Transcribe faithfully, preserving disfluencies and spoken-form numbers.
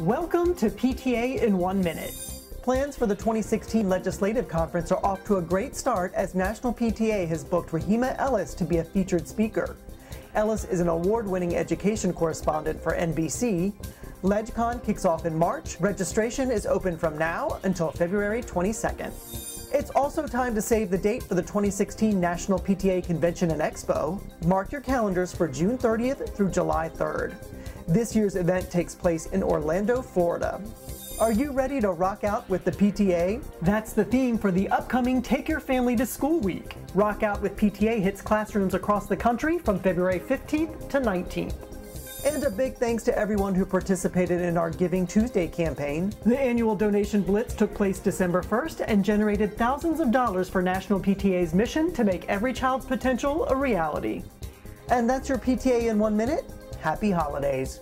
Welcome to P T A in one minute. Plans for the twenty sixteen Legislative Conference are off to a great start as National P T A has booked Rehema Ellis to be a featured speaker. Ellis is an award-winning education correspondent for N B C. LegCon kicks off in March. Registration is open from now until February twenty-second. It's also time to save the date for the twenty sixteen National P T A Convention and Expo. Mark your calendars for June thirtieth through July third. This year's event takes place in Orlando, Florida. Are you ready to rock out with the P T A? That's the theme for the upcoming Take Your Family to School Week. Rock Out with P T A hits classrooms across the country from February fifteenth to nineteenth. And a big thanks to everyone who participated in our Giving Tuesday campaign. The annual donation blitz took place December first and generated thousands of dollars for National P T A's mission to make every child's potential a reality. And that's your P T A in one minute. Happy holidays.